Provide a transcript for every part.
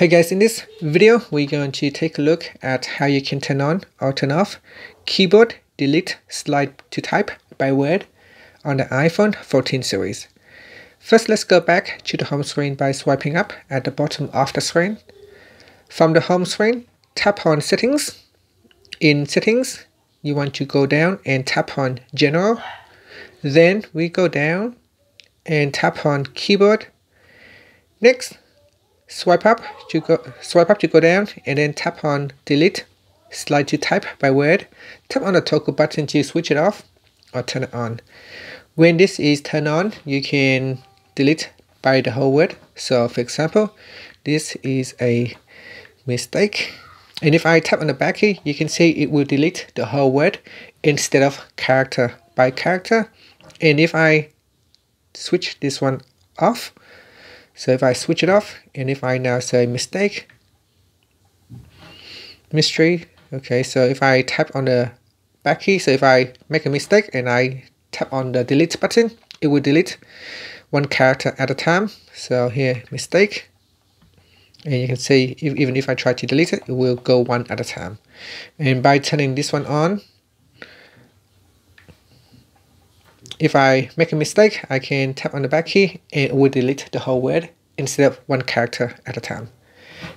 Hey guys, in this video, we're going to take a look at how you can turn on or turn off keyboard delete slide to type by word on the iPhone 14 series. First, let's go back to the home screen by swiping up at the bottom of the screen. From the home screen, tap on Settings. In Settings, you want to go down and tap on General. Then we go down and tap on Keyboard. Next, swipe up to go down and then tap on delete slide to type by word. Tap on the toggle button to switch it off or turn it on. When this is turned on, you can delete by the whole word. So for example, this is a mistake, and if I tap on the back key, you can see it will delete the whole word instead of character by character. And if I switch this one off, so if I switch it off, and if I now say mistake, mystery, okay, so if I tap on the back key, so if I make a mistake and I tap on the delete button, it will delete one character at a time. So here, mistake, and you can see even if I try to delete it, it will go one at a time. And by turning this one on, if I make a mistake, I can tap on the back key and it will delete the whole word instead of one character at a time.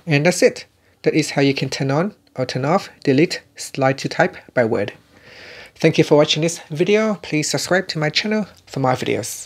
And that's it. That is how you can turn on or turn off delete slide to type by word. Thank you for watching this video. Please subscribe to my channel for more videos.